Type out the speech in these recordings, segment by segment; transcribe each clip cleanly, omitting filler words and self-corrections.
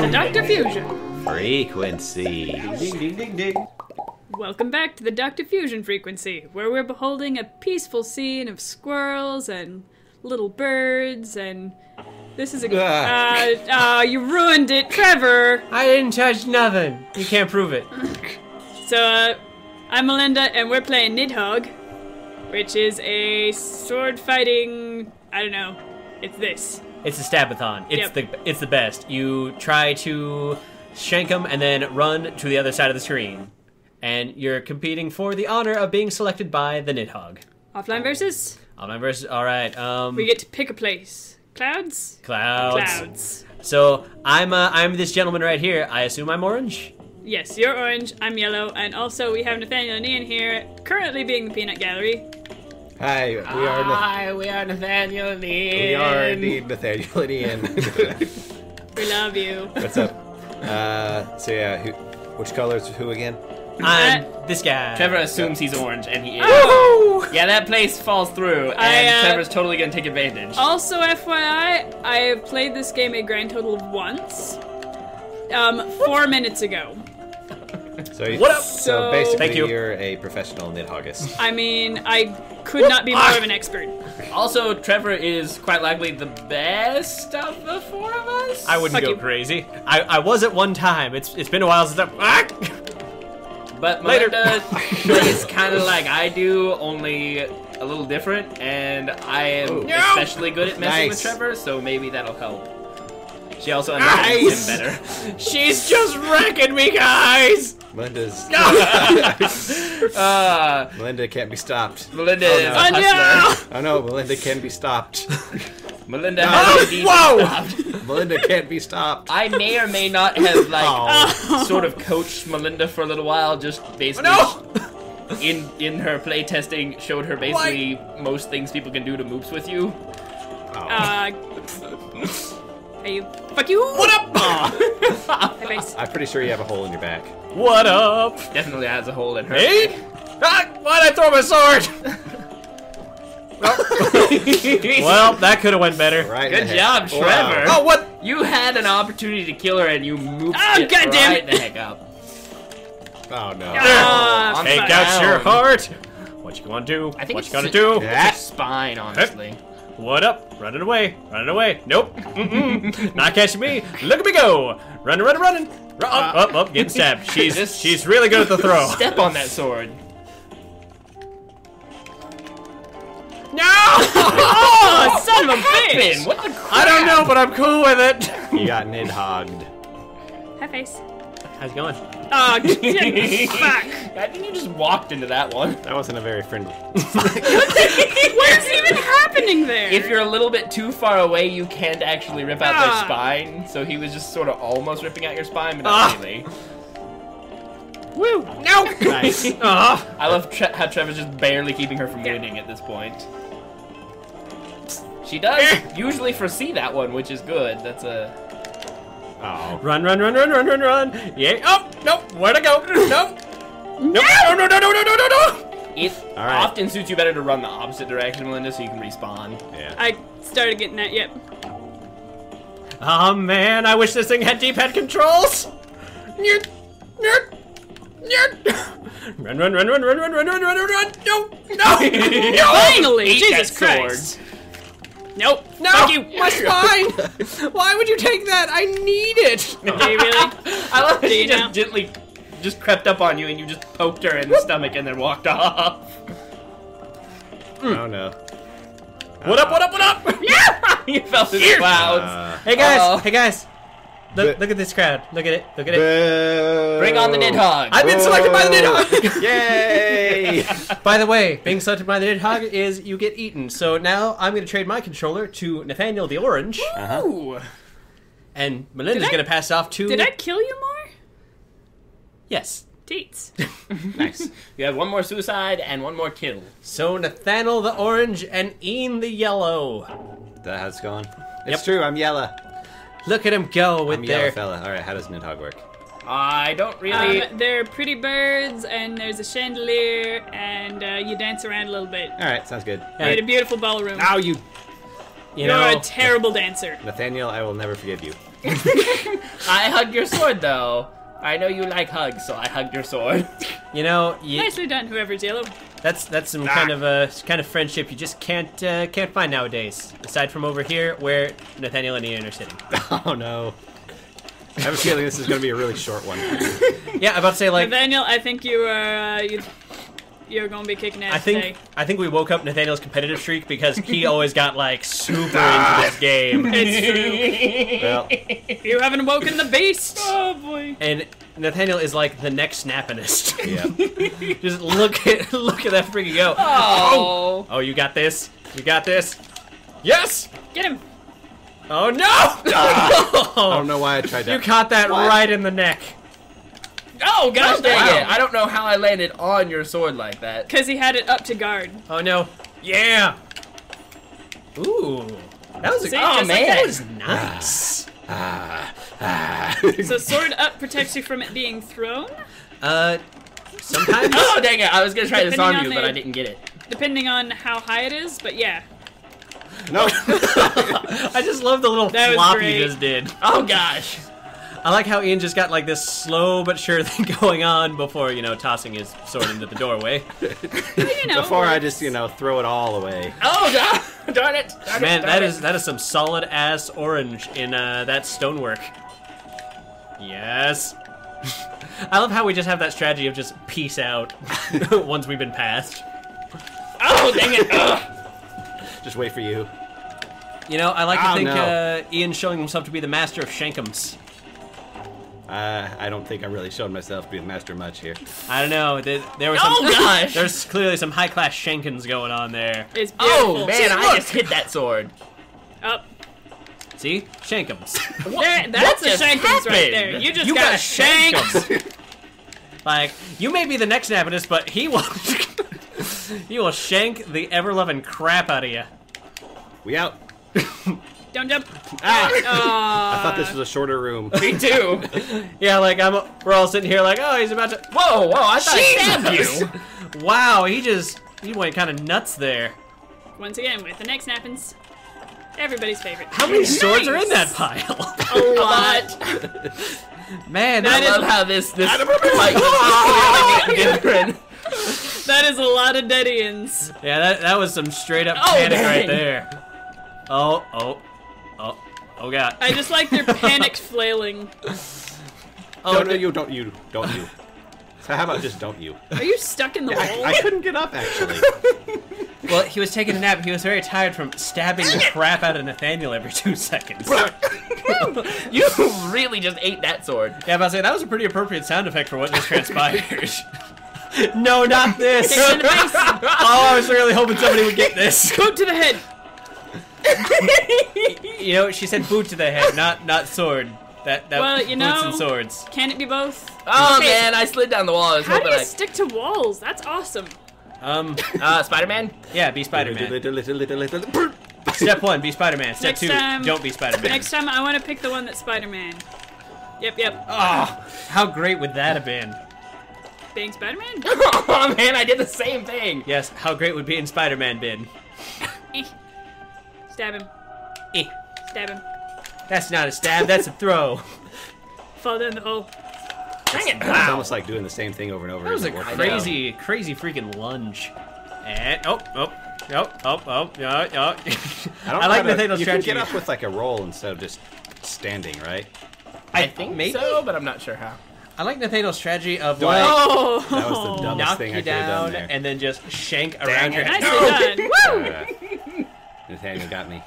to Dr. Fusion Frequency. Ding, ding, ding, ding. Welcome back to the Dr. Fusion Frequency, where we're beholding a peaceful scene of squirrels and little birds and... This is a... you ruined it, Trevor! I didn't touch nothing. You can't prove it. So, I'm Melinda, and we're playing Nidhogg, which is a sword-fighting... I don't know. It's this. It's a stabathon. It's the best. You try to shank them and then run to the other side of the screen. And you're competing for the honor of being selected by the Nidhogg. Offline versus? Offline versus, alright. We get to pick a place. Clouds? Clouds. Clouds. So, I'm this gentleman right here. I assume I'm orange? Yes, you're orange, I'm yellow, and also we have Nathaniel and Ian here, currently being the Peanut Gallery. Hi, we are Nathaniel and Ian. We are indeed Nathaniel and Ian. We love you. What's up? So yeah, which color is who again? I'm this guy. Trevor assumes he's orange, and he is. Oh! Yeah, that place falls through, and Trevor's totally gonna take advantage. Also, FYI, I have played this game a grand total of once, 4 minutes ago. So, what up? So basically, you're a professional Nidhoggist. I mean, I could not be more of an expert. Also, Trevor is quite likely the best of the four of us. I wouldn't go crazy. I was at one time. It's been a while since I've... But Melinda plays kind of like I do, only a little different, and I am especially good at messing with Trevor, so maybe that'll help. She also understands him better. She's just wrecking me, guys! Melinda's... No! Melinda can't be stopped. Melinda is a hustler. Oh no, Melinda can be stopped. Melinda has indeed been stopped. Melinda can't be stopped. I may or may not have, like, sort of coached Melinda for a little while, just basically in her playtesting, showed her basically most things people can do to moops with you. Are you... Fuck you! What up? I'm pretty sure you have a hole in your back. What up? Definitely has a hole in her back. Why'd I throw my sword? Well, that could have went better. Right. Good job, Trevor. Wow. Oh, what? You had an opportunity to kill her, and you moved it the heck up. Oh, no. Take out your heart. What you gonna do? I think what you gonna do? That spine, honestly. What up? Running away. Running away. Nope. Not catching me. Look at me go. Running, running, running. Up, getting stabbed. She's really good at the throw. Step on that sword. No! Oh, son of a bitch! What the crap? I don't know, but I'm cool with it. You got Nidhogged. Hi, face. How's it going? Oh, fuck! I think you just walked into that one. That wasn't a very friendly. What is even happening there? If you're a little bit too far away, you can't actually rip out their spine. So he was just sort of almost ripping out your spine, but not really. Woo! No! Nice. I love how Trevor's just barely keeping her from winning at this point. She does usually foresee that one, which is good. That's a... Oh. Run, run, run, run, run, run, run! Yeah! Oh! Nope! Where'd I go? Nope! Nope! No! No, no, no, no, no, no, no! It often suits you better to run the opposite direction, Melinda, so you can respawn. Yeah. I started getting that, Oh man, I wish this thing had D-pad controls! Nyeh! Nyeh! Run, run, run, run, run, run, run, run, run, run, no, no, no. Finally, Jesus Christ. Nope, no, fuck you. My spine. Why would you take that? I need it. Okay, really? I love that she just gently just crept up on you and you just poked her in the stomach and then walked off. Oh, no. What up, what up, what up? Yeah! You fell through the clouds. Hey, guys, hey, guys. Look at this crowd. Look at it. Look at it. Boo. Bring on the Nidhogg. I've been selected by the Nidhogg. Yay. By the way, being selected by the Nidhogg is you get eaten. So now I'm going to trade my controller to Nathaniel the Orange. Ooh. And Melinda's going to pass off to... Did I kill you more? Yes. Dates. Nice. You have one more suicide and one more kill. So Nathaniel the Orange and Ian the Yellow. That's how it's going. It's true. I'm yellow. Look at him go with their... fella. All right, how does Nidhogg work? I don't really... they're pretty birds, and there's a chandelier, and you dance around a little bit. All right, sounds good. You had a beautiful ballroom. Now you... You're a terrible dancer. Nathaniel, I will never forgive you. I hugged your sword, though. I know you like hugs, so I hugged your sword. You know, nicely done, whoever's yellow. That's some kind of friendship you just can't find nowadays. Aside from over here, where Nathaniel and Ian are sitting. Oh no. I have a feeling this is going to be a really short one. Yeah, I'm about to say like Nathaniel, I think you are you're going to be kicking ass today. I think we woke up Nathaniel's competitive streak because he always got like super into this game. It's true. Well, you haven't woken the beast. Oh boy. And Nathaniel is like the next snappinest. Yeah. Just look at that freaking go. Oh. Oh, you got this. You got this. Yes. Get him. Oh no! I don't know why I tried that. You caught that right in the neck. Oh gosh dang it! I don't know how I landed on your sword like that. Cause he had it up to guard. Oh no! Yeah. Ooh. That was oh man. That was nice. So sword up protects you from it being thrown? Sometimes. Oh dang it! I was gonna try this on you, but I didn't get it. Depending on how high it is, but yeah. No. I just love the little flop you just did. Oh gosh. I like how Ian just got like this slow but sure thing going on before, you know, tossing his sword into the doorway. You know, before I just, you know, throw it all away. Oh god, darn it. Man, that is some solid ass orange in that stonework. Yes. I love how we just have that strategy of just peace out once we've been passed. Oh dang it. Ugh. Just wait for you. You know, I like to think Ian's showing himself to be the master of shankums. I don't think I really showed myself to be the master much here. I don't know. There was some, gosh! There's clearly some high-class shankins going on there. It's beautiful. Oh, man, I just hit that sword. Up. See? Shankums. That's a shankums right there. You got shankums. Like, you may be the next Napinus, but he won't. You will shank the ever-loving crap out of you. We out. Don't jump. Ah. I thought this was a shorter room. Me too. Yeah, like we're all sitting here like, oh, he's about to. Whoa, whoa! I thought he stabbed you. Wow, he went kind of nuts there. Once again, with the neck snappings, everybody's favorite. How many swords are in that pile? A lot. Man, I love how this fight is different. That is a lot of dead ends. Yeah, that was some straight up panic right there. Oh god. I just like their panic flailing. Oh no, don't you. So how about just don't you? Are you stuck in the hole? I couldn't get up actually. Well, he was taking a nap. He was very tired from stabbing the crap out of Nathaniel every 2 seconds. You really just ate that sword. Yeah, but I was saying that was a pretty appropriate sound effect for what just transpired. No, not this! Oh, I was really hoping somebody would get this. Boot to the head. You know, she said boot to the head, not sword. Well, you know, boots and swords. Can it be both? Oh man, I slid down the wall. How do you stick to walls? That's awesome. Spider-Man. Yeah, be Spider-Man. Step 1, be Spider-Man. Step 2, don't be Spider-Man. Next time, I want to pick the one that's Spider-Man. Yep. Oh, how great would that have been? Being Spider-Man? Oh man, I did the same thing! Yes, how great would being Spider-Man been? Stab him. Stab him. That's not a stab, that's a throw. Fall down the hole. Dang it! It's almost like doing the same thing over and over. That was a crazy freaking lunge. And, I like Nathaniel's strategy. You can get up with like a roll instead of just standing, right? I think maybe so, but I'm not sure how. I like Nathaniel's strategy of like that was the dumbest thing I could have done there. And then just shank around your head. Nicely done. Woo! Nathaniel got me.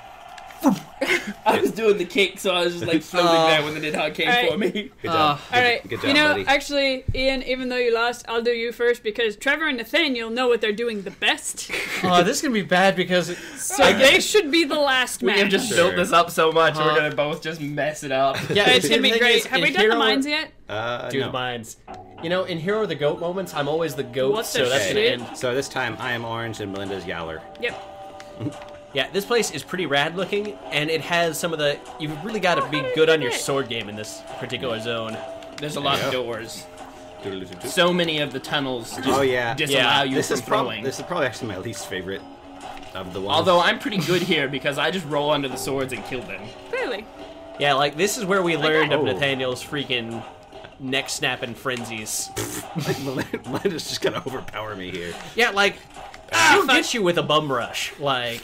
I was doing the kick, so I was just like floating there when the Nidhogg came for me. Good job. All right, good job, buddy. Actually, Ian, even though you lost, I'll do you first because Trevor and Nathaniel know what they're doing the best. Oh, this is gonna be bad because they should be the last match. We have just built this up so much, and we're gonna both just mess it up. Yeah, it's gonna be great. Have we done the mines yet? No. The mines. You know, in Hero or the Goat moments, I'm always the goat, that's gonna end. So this time, I am orange and Melinda's Yowler. Yep. Yeah, this place is pretty rad looking, and it has some of the. You've really got to be good on your sword game in this particular zone. There's a lot of doors. So many of the tunnels just disallow you from throwing. This is probably actually my least favorite. I'm the one. Although I'm pretty good here because I just roll under the swords and kill them. Clearly. Yeah, like this is where we learned of Nathaniel's freaking neck snapping frenzies. Melinda's just gonna overpower me here. Yeah, like she'll get you with a bum rush. Like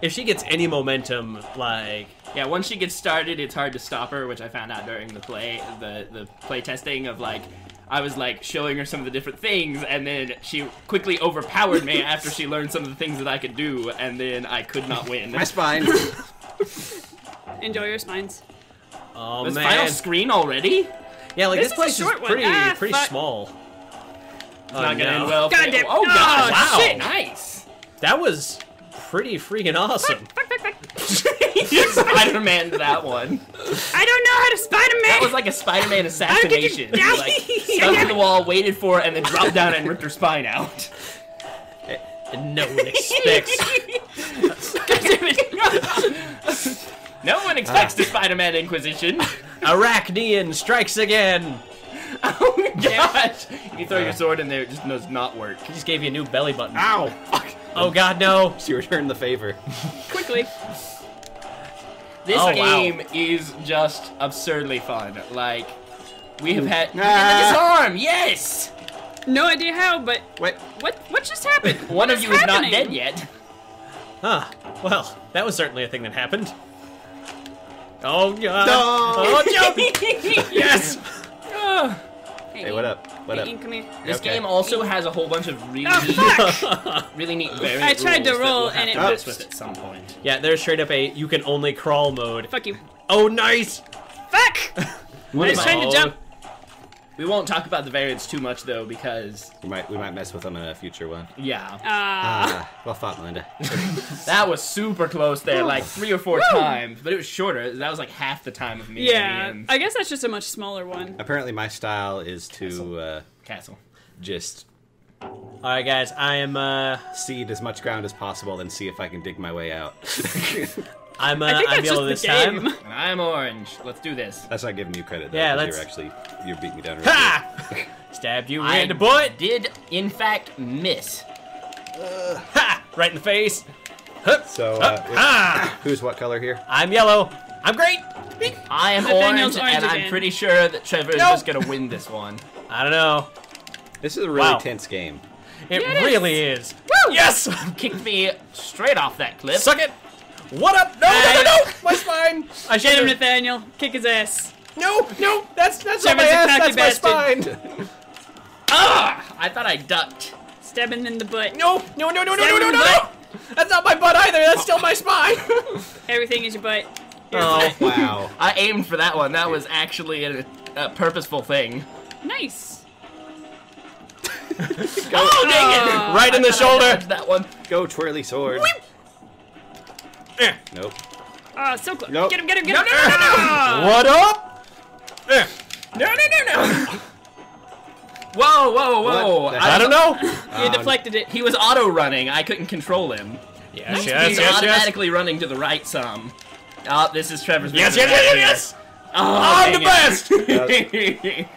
if she gets any momentum, like yeah, once she gets started, it's hard to stop her, which I found out during the play, the play testing of like. I was like showing her some of the different things, and then she quickly overpowered me after she learned some of the things that I could do, and then I could not win. My spines. Enjoy your spines. Oh this man! Final screen already? Yeah, like this place is pretty, pretty small. It's not gonna end well. Goddamn! Oh god! Wow! Shit. Nice. That was pretty freaking awesome. You Spider-Man'd that one. I don't know how to Spider-Man! That was like a Spider-Man assassination. You like, stuck to the wall, waited for it, and then dropped down and ripped her spine out. No one expects... No one expects the Spider-Man Inquisition. Arachnean strikes again! Oh my gosh! You throw your sword in there, it just does not work. He just gave you a new belly button. Ow! Fuck. Oh god, no! She returned the favor. Quickly. This game is just absurdly fun. Like, we have had disarm. Yes. No idea how, but what just happened? One of you is not dead yet. Huh. Well, that was certainly a thing that happened. Oh god. No. Oh, yes. Hey, what up? What up? Come here. This game also has a whole bunch of really, really neat variant I tried to roll and it messed with at some point. Yeah, there's straight up a you can only crawl mode. Fuck you. Oh, nice. Fuck. I was trying to jump. We won't talk about the variants too much though because we might mess with them in a future one. Yeah. Well thought, Melinda. That was super close there, like 3 or 4 times, but it was shorter. That was like half the time of me. Yeah. I guess that's just a much smaller one. Apparently, my style is to castle. Just. All right, guys. I am seed as much ground as possible, then see if I can dig my way out. I'm yellow this time. And I'm orange. Let's do this. That's not giving you credit, though. Yeah, that's... You're beating me down. Ha! Stabbed you in the butt. Did, in fact, miss. Ha! Right in the face. Hup. So, who's what color here? I'm yellow. I'm great. I am orange and I'm pretty sure that Trevor is just going to win this one. I don't know. This is a really tense game. It really is. Woo! Yes! Kicked me straight off that cliff. Suck it. What up? No, no, no, no! My spine! I shot him, Nathaniel. Kick his ass. No, no, that's not my ass, that's my spine! Ah! I thought I ducked. Stab him in the butt. No, no, no, no, no, no, no, no! That's not my butt either, that's still my spine! Everything is your butt. Oh, wow. I aimed for that one. That was actually a purposeful thing. Nice. Oh, dang it! Right in the shoulder! That one. Go, twirly sword. Weep. Nope. So close. Nope. Get him, get him, get him. No, no, no, no. What up? No, no, no, no. Whoa, whoa, whoa. I don't know. You deflected it. He was auto running. I couldn't control him. Yes, yes, he's automatically running to the right some. Oh, this is Trevor's. Yes, yes, yes, yes. Oh, I'm the best.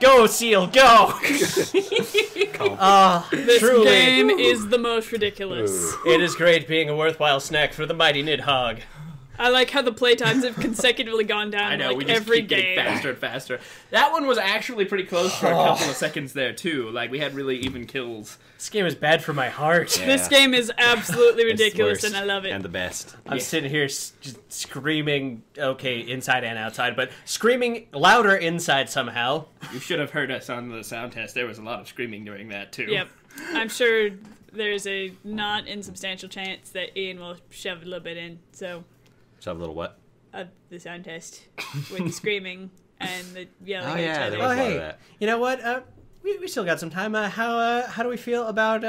Go, Seal, go! This game is the most ridiculous. It is great being a worthwhile snack for the mighty Nidhogg. I like how the playtimes have consecutively gone down. I know, like, we just every keep game. Getting faster and faster. That one was actually pretty close for a couple of seconds there, too. Like, we had really even kills. This game is bad for my heart. Yeah. This game is absolutely ridiculous, and I love it. And the best. I'm sitting here just screaming, okay, inside and outside, but screaming louder inside somehow. You should have heard us on the sound test. There was a lot of screaming during that, too. Yep. I'm sure there's a not insubstantial chance that Ian will shove a little bit in, so... Shove a little what? Of the sound test with the screaming and the yelling at each other. There was a lot of that. You know what? We still got some time. How do we feel about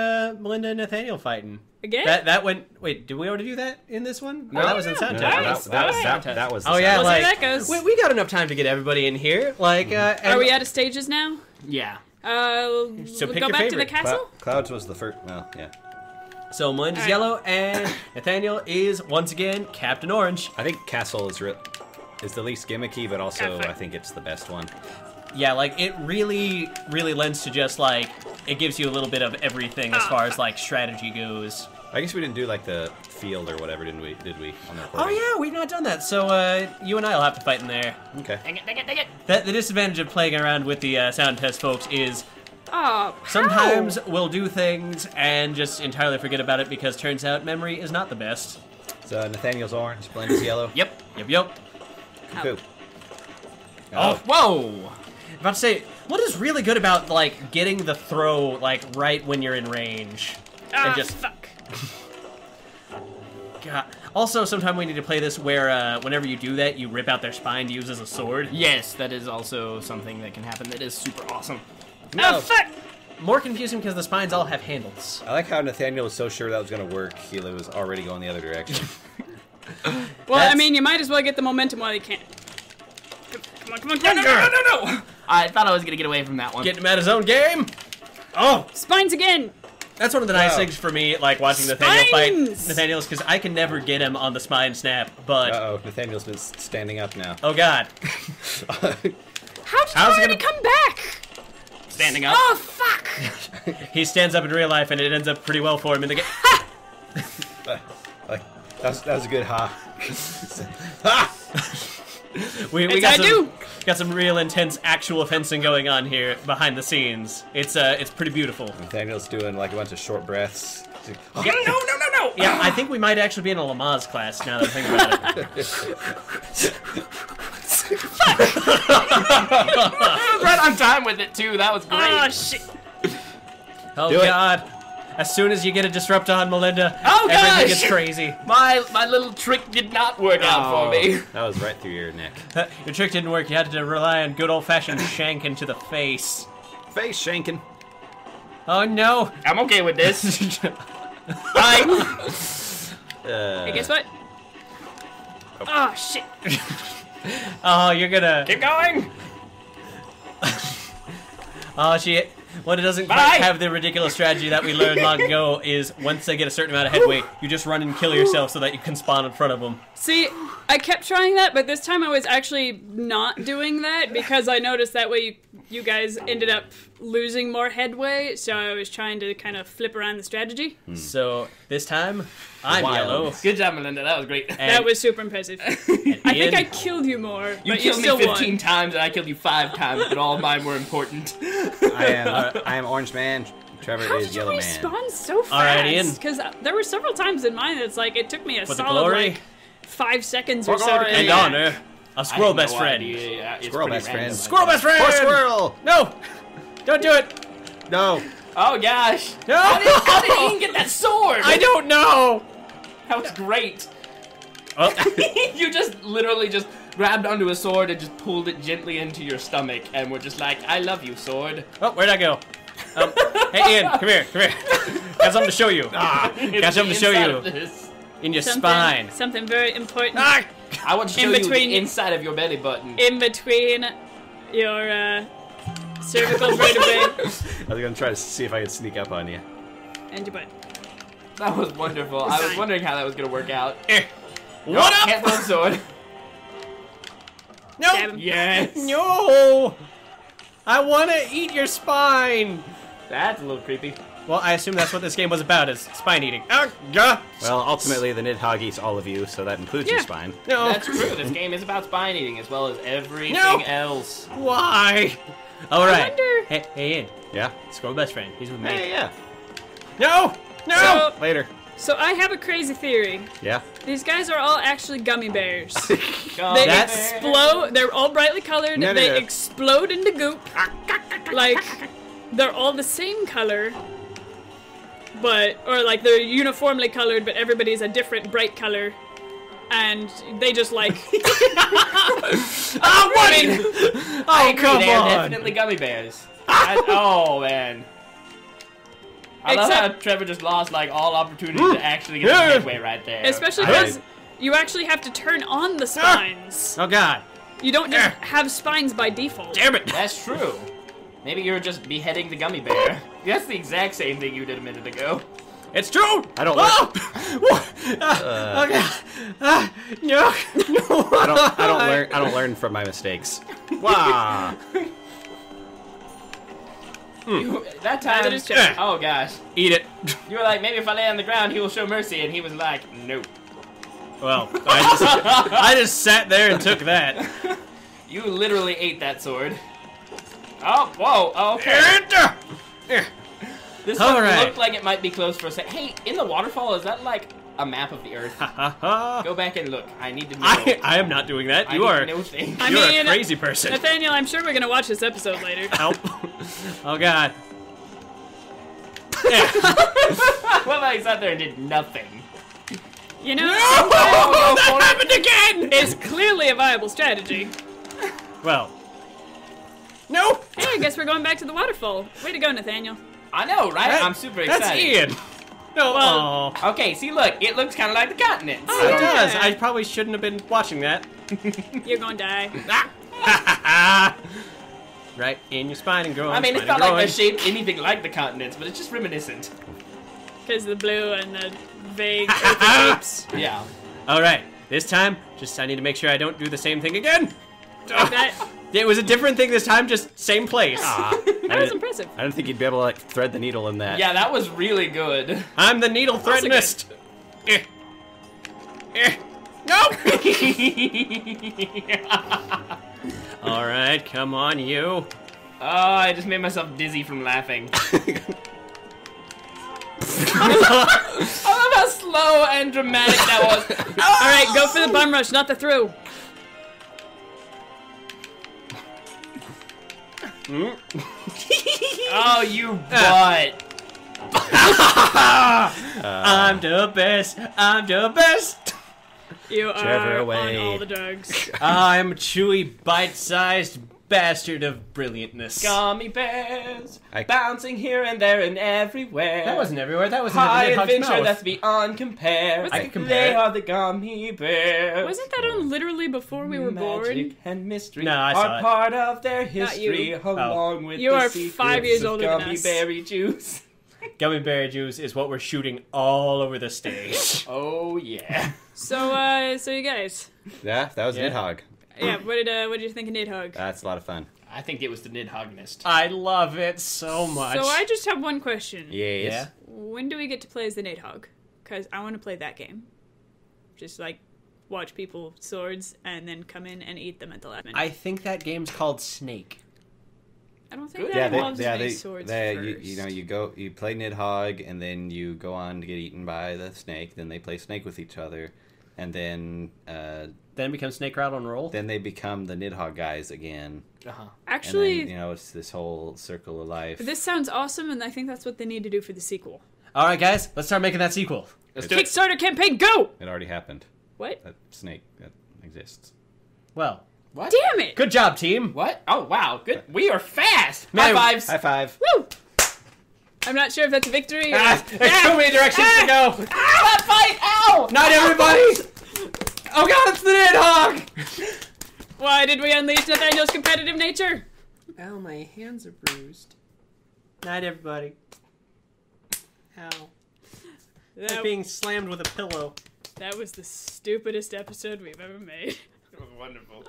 Melinda and Nathaniel fighting? Again? That went... Wait, did we already do that in this one? No, that was in sound test. That was the sound test. We'll see how that goes. We got enough time to get everybody in here. Like, are we out of stages now? Yeah. So we'll go back to the castle? Clouds was the first... Well, yeah. So Melinda's yellow, and Nathaniel is, once again, Captain Orange. I think Castle is the least gimmicky, but also I think it's the best one. Yeah, like, it really, really lends to just, like, it gives you a little bit of everything as far as like strategy goes. I guess we didn't do like the field or whatever, didn't we? Did we on the recording? Oh yeah, we've not done that. So you and I will have to fight in there. Okay. Dang it! Dang it! Dang it! That the disadvantage of playing around with the sound test, folks, is. Sometimes we'll do things and just entirely forget about it because turns out memory is not the best. So Nathaniel's orange, Blaine's yellow. Yep, yep, yep. Cool. Oh, whoa! I'm about to say, what is really good about like getting the throw like right when you're in range and just fuck. God. Also, sometimes we need to play this where whenever you do that, you rip out their spine to use as a sword. Yes, that is also something that can happen. That is super awesome. No. Oh, fuck! More confusing because the spines all have handles. I like how Nathaniel was so sure that was going to work, he was already going the other direction. Well, that's... I mean, you might as well get the momentum while you can. Come on, come on, come on! No, no, no, no, no! I thought I was going to get away from that one. Getting him out of his own game! Oh! Spines again! That's one of the nice things for me, like, watching Nathaniel fight Nathaniel's, because I can never get him on the spine snap, but... Uh-oh, Nathaniel's been standing up now. Oh, God. How's he gonna come back? Standing up. Oh, fuck! He stands up in real life, and it ends up pretty well for him in the game. Ha! That was a good ha. Ha! we got some real intense actual fencing going on here behind the scenes. It's pretty beautiful. Nathaniel's doing like a bunch of short breaths. Oh. Yeah, no, no, no, no! Yeah, I think we might actually be in a Lamaze class now that I think about it. Right on time with it too. That was great. Oh shit! Oh god! As soon as you get a disrupt on, Melinda, everything gets crazy. My little trick did not work out for me. That was right through your neck. Your trick didn't work. You had to rely on good old-fashioned shanking to the face. Face shanking. Oh no! I'm okay with this. Hey, guess what? Oh shit! Oh, you're gonna... Keep going! Oh, shit. What it doesn't quite have the ridiculous strategy that we learned long ago is once they get a certain amount of headway, you just run and kill yourself so that you can spawn in front of them. See, I kept trying that, but this time I was actually not doing that because I noticed that way you guys ended up losing more headway, so I was trying to kind of flip around the strategy. Mm. So this time, I'm yellow. Good job, Melinda. That was great. And that was super impressive. I think I killed you more, but you still won. You killed me 15 times, and I killed you 5 times, but all of mine were important. I am Orange Man. Trevor is Yellow Man. How did you respawn so fast? All right, Ian. Because there were several times in mine that's like it took me a solid like 5 seconds or so. And honor, a squirrel best friend. Squirrel best friend. Squirrel best friend. Poor squirrel. No. Don't do it! No. Oh, gosh. No! How did he even get that sword? I don't know! That was great. Oh. You just literally just grabbed onto a sword and just pulled it gently into your stomach and were just like, I love you, sword. Oh, where'd I go? Hey, Ian, come here, come here. Got something to show you. Got something to show you. In your spine. Something very important. I want to show you the inside of your belly button. In between your, cervical vertebrae. I was gonna try to see if I could sneak up on you. And your butt. That was wonderful. I was wondering how that was gonna work out. What up? Can't throw sword. No. Yes. No. I want to eat your spine. That's a little creepy. Well, I assume that's what this game was about—is spine eating. Well, ultimately, the Nidhogg eats all of you, so that includes your spine. No. That's true. This game is about spine eating as well as everything else. Why? All right. Hey, Ian. Yeah? Squirrel best friend. He's with me. Hey, yeah. No! No! So, later. So I have a crazy theory. Yeah? These guys are all actually gummy bears. They explode. They're all brightly colored. They explode into goop. Like, they're all the same color. But, or like they're uniformly colored, but everybody's a different bright color. And they just like. Oh, what? I mean, come on! They're definitely gummy bears. Oh man! I love how Trevor just lost like all opportunity to actually get the headway right there. Especially because you actually have to turn on the spines. Oh god! You don't just have spines by default. Damn it! That's true. Maybe you're just beheading the gummy bear. That's the exact same thing you did a minute ago. It's true! I don't learn. No. I don't learn from my mistakes. Wow. That time, oh gosh. Eat it. You were like, maybe if I lay on the ground, he will show mercy, and he was like, nope. Well, I just sat there and took that. You literally ate that sword. Oh, whoa, oh, okay. This one looked like it might be close for a second. Hey, in the waterfall, is that like a map of the earth? Go back and look. I need to know. I am not doing that. You are a crazy person. Nathaniel, I'm sure we're going to watch this episode later. Help. Oh, God. Well, I sat there and did nothing. You know, no! That happened again! It's clearly a viable strategy. Well. Nope! Hey, I guess we're going back to the waterfall. Way to go, Nathaniel. I know, right? I'm super excited. That's Ian. No. Well, okay, see, look. It looks kind of like the continents. Oh, it does. I probably shouldn't have been watching that. You're going to die. Right in your spine and growing. I mean, it's not like they shaped anything like the continents, but it's just reminiscent. Because the blue and the vague shapes. Yeah. All right. This time, just I need to make sure I don't do the same thing again. Like that. It was a different thing this time, just same place. That was impressive. I don't think you'd be able to like thread the needle in that. Yeah, that was really good. I'm the needle threadinist. No! All right, come on, you. Oh, I just made myself dizzy from laughing. I love how slow and dramatic that was. All right, go for the bum rush, not the through. Oh, you butt. I'm the best. I'm the best. You are on all the drugs. I'm a chewy, bite-sized bastard of brilliantness. Gummy bears, bouncing here and there and everywhere. That wasn't everywhere. That was high adventure that's beyond compare. I can compare. They are the gummy bears. Wasn't that on literally before we were born? Magic and mystery are part of their history, along with the secrets of gummy berry juice. Gummy berry juice is what we're shooting all over the stage. Oh yeah. So you guys. Yeah, that was Nidhogg. Yeah, what did you think of Nidhogg? That's a lot of fun. I think it was the Nidhoggnist. I love it so much. So I just have one question. Yes. Yeah. When do we get to play as the Nidhogg? Because I want to play that game. Just like watch people with swords and then come in and eat them at the last minute. I think that game's called Snake. I don't think that involves any swords first. You know, you play Nidhogg and then you go on to get eaten by the snake. Then they play Snake with each other. And then become Snake Rattle and Roll. Then they become the Nidhogg guys again. Actually, and then, you know, it's this whole circle of life. This sounds awesome, and I think that's what they need to do for the sequel. All right, guys, let's start making that sequel. Let's do it. Kickstarter campaign, go! It already happened. What? That snake that exists. Well, what? Damn it! Good job, team. What? Oh wow, good. We are fast. Man, high fives. High five. Woo! I'm not sure if that's a victory. There's too many directions to go. That fight! Ow! Not everybody. Oh god, it's the Nidhogg! Why did we unleash Nathaniel's competitive nature? Ow, my hands are bruised. Night, everybody. Ow. They're being slammed with a pillow. That was the stupidest episode we've ever made. It was wonderful.